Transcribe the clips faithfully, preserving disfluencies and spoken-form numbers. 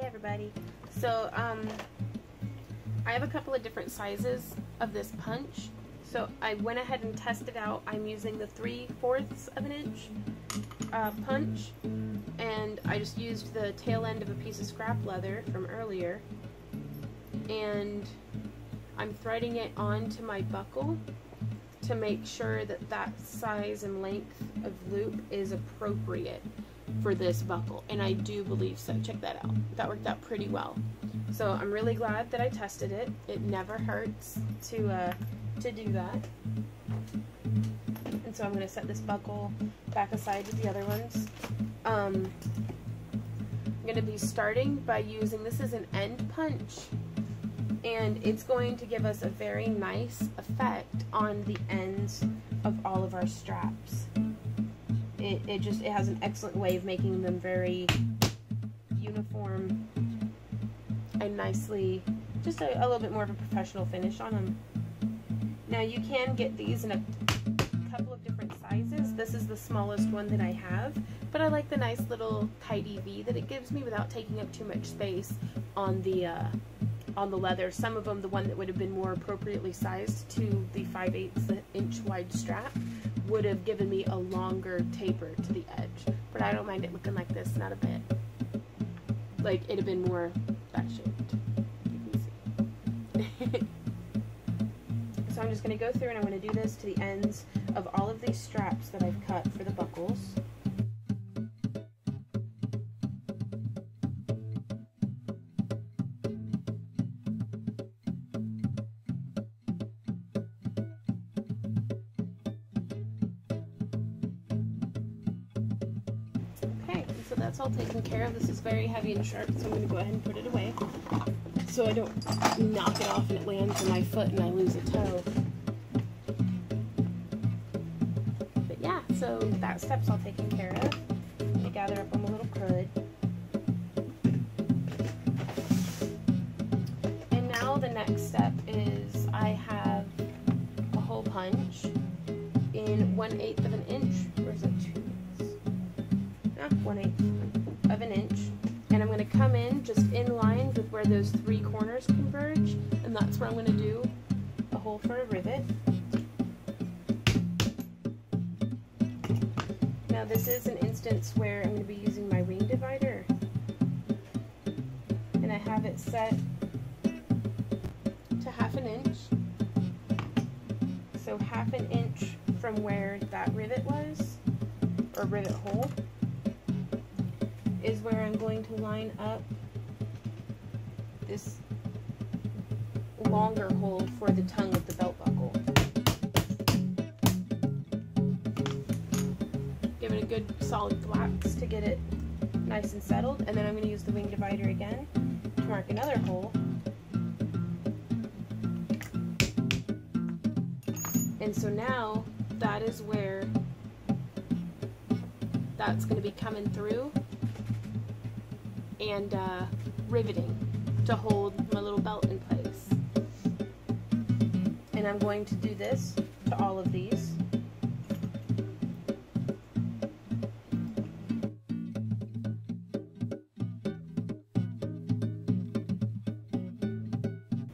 Hey everybody. So um, I have a couple of different sizes of this punch. So I went ahead and tested out. I'm using the three-fourths of an inch uh, punch, and I just used the tail end of a piece of scrap leather from earlier, and I'm threading it onto my buckle to make sure that that size and length of loop is appropriate for this buckle, and I do believe so. Check that out. That worked out pretty well. So I'm really glad that I tested it. It never hurts to uh, to do that. And so I'm going to set this buckle back aside with the other ones. Um, I'm going to be starting by using, this is an end punch, and it's going to give us a very nice effect on the ends of all of our straps. It, it just, it has an excellent way of making them very uniform and nicely, just a, a little bit more of a professional finish on them. Now you can get these in a couple of different sizes. This is the smallest one that I have, but I like the nice little tidy V that it gives me without taking up too much space on the, uh, on the leather. Some of them, the one that would have been more appropriately sized to the five eighths inch wide strap, would have given me a longer taper to the edge, but I don't mind it looking like this, not a bit. Like, it'd have been more that shaped. You can see. So I'm just going to go through and I'm going to do this to the ends of all of these straps that I've cut for the buckles. So that's all taken care of. This is very heavy and sharp, so I'm going to go ahead and put it away so I don't knock it off and it lands on my foot and I lose a toe. But yeah, so that step's all taken care of. I'm going to gather up all my little crud. And now the next step is I have a hole punch in one eighth of an inch. Where's it? one eighth of an inch, and I'm going to come in just in line with where those three corners converge, and that's where I'm going to do a hole for a rivet. Now this is an instance where I'm going to be using my wing divider, and I have it set to half an inch, so half an inch from where that rivet was, or rivet hole, is where I'm going to line up this longer hole for the tongue of the belt buckle. Give it a good solid flax to get it nice and settled, and then I'm going to use the wing divider again to mark another hole. And so now that is where that's going to be coming through and uh, riveting to hold my little belt in place. And I'm going to do this to all of these.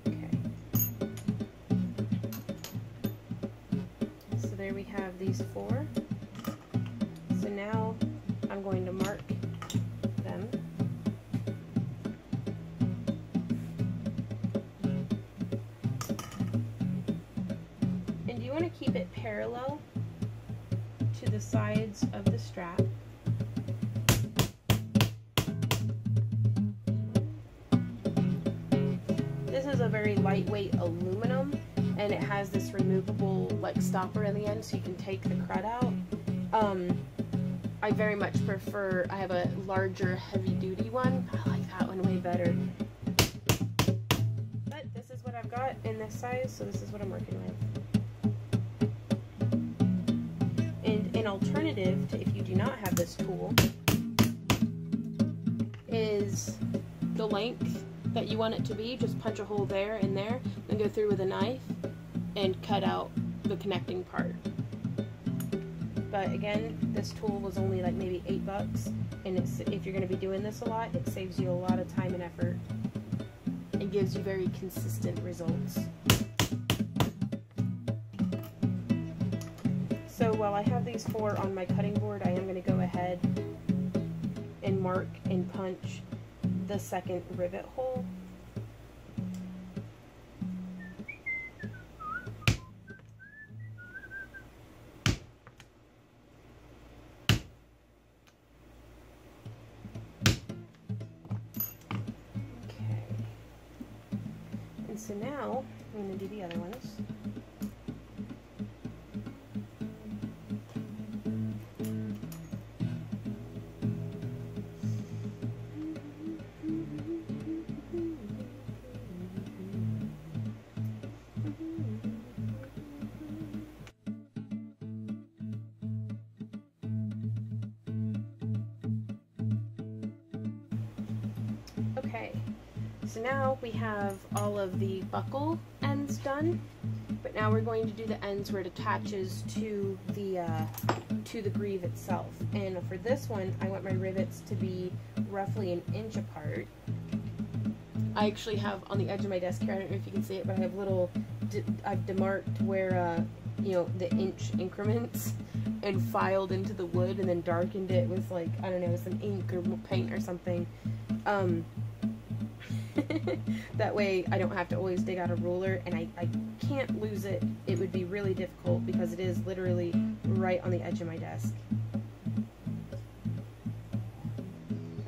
Okay. So there we have these four. So now I'm going to mark them. To keep it parallel to the sides of the strap. This is a very lightweight aluminum, and it has this removable like stopper in the end so you can take the crud out. Um, I very much prefer, I have a larger heavy duty one. I like that one way better. But this is what I've got in this size, so this is what I'm working with. And an alternative to, if you do not have this tool, is the length that you want it to be. Just punch a hole there and there, then go through with a knife and cut out the connecting part. But again, this tool was only like maybe eight bucks, and it's, if you're going to be doing this a lot, it saves you a lot of time and effort and gives you very consistent results. So while I have these four on my cutting board, I am going to go ahead and mark and punch the second rivet hole. Okay. And so now I'm going to do the other ones. So now we have all of the buckle ends done, but now we're going to do the ends where it attaches to the uh, to the greave itself. And for this one, I want my rivets to be roughly an inch apart. I actually have on the edge of my desk here, I don't know if you can see it, but I have little, I've demarked where uh, you know, the inch increments and filed into the wood and then darkened it with, like, I don't know, some ink or paint or something. Um, That way I don't have to always dig out a ruler, and I, I can't lose it. It would be really difficult because it is literally right on the edge of my desk.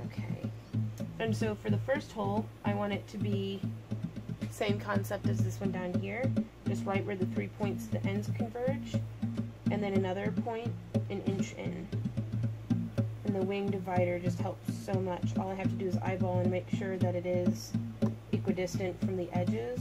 Okay. And so for the first hole, I want it to be same concept as this one down here, just right where the three points the ends converge, and then another point an inch in. And the wing divider just helps so much. All I have to do is eyeball and make sure that it is equidistant from the edges.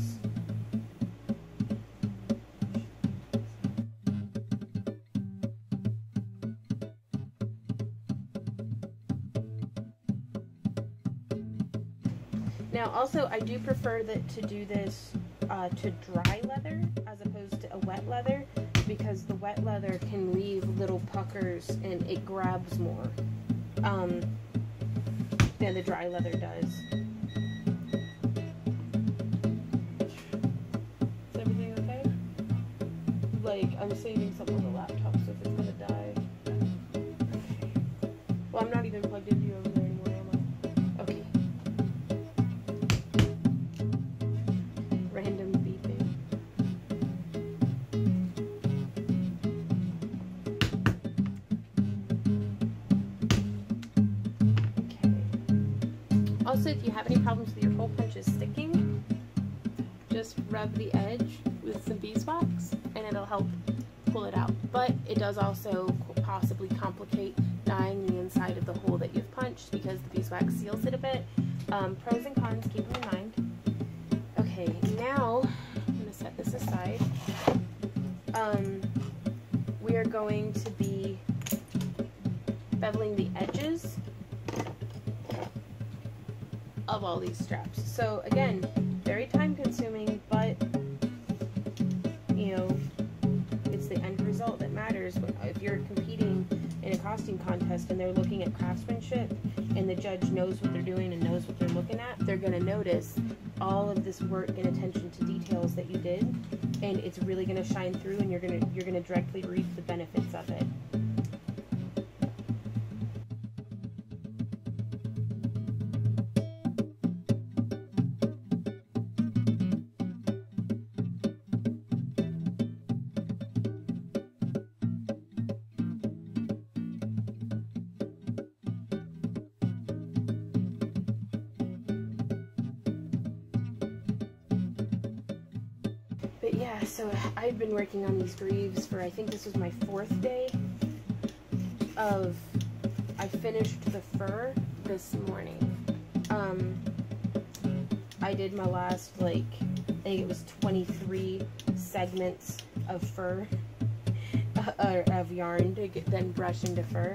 Now also, I do prefer that to do this uh, to dry leather as opposed to a wet leather, because the wet leather can leave little puckers and it grabs more um, than the dry leather does. Is everything okay? Like, I'm saving some on the laptop, so if it's gonna die. Okay. Well, I'm not even plugged into you over there anymore, am I? Okay. Random beeping. Okay. Also, if you have any problems with your hole punches sticking, just rub the edge with some beeswax and it'll help pull it out. But it does also possibly complicate dyeing the inside of the hole that you've punched, because the beeswax seals it a bit. Um, pros and cons, keep them in mind. Okay, now I'm going to set this aside. Um, we are going to be beveling the edges of all these straps. So again, very time consuming, but you know, it's the end result that matters. If you're competing in a costume contest and they're looking at craftsmanship and the judge knows what they're doing and knows what they're looking at, they're going to notice all of this work and attention to details that you did, and it's really going to shine through, and you're going to you're going to directly reap the benefits of it. But yeah, so I've been working on these greaves for, I think this was my fourth day of, I finished the fur this morning. Um, I did my last, like, I think it was twenty-three segments of fur, uh, of yarn, to get, then brush into fur.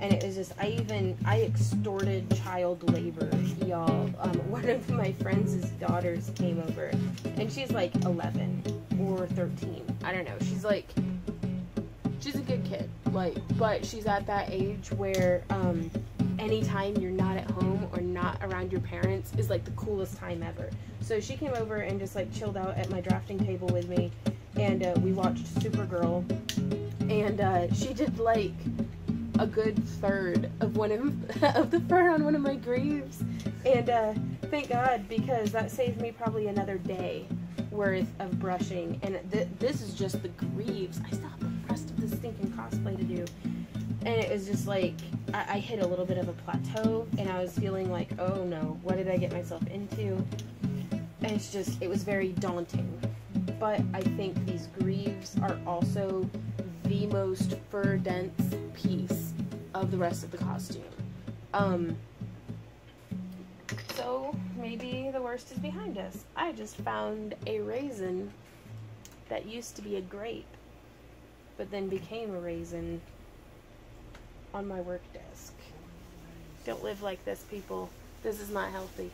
And it was just, I even, I extorted child labor, y'all. Um, one of my friends' daughters came over, and she's like eleven or thirteen. I don't know. She's like, she's a good kid, like, but she's at that age where um, any time you're not at home or not around your parents is like the coolest time ever. So she came over and just like chilled out at my drafting table with me, and uh, we watched Supergirl, and uh, she did like a good third of one of of the fur on one of my greaves, and uh, thank God, because that saved me probably another day worth of brushing. And th this is just the greaves. I still have the rest of the stinking cosplay to do. And it was just like, I, I hit a little bit of a plateau, and I was feeling like, oh no, what did I get myself into? And it's just, it was very daunting. But I think these greaves are also the most fur dense piece of the rest of the costume. Um, so maybe the worst is behind us. I just found a raisin that used to be a grape, but then became a raisin on my work desk. Don't live like this, people. This is not healthy.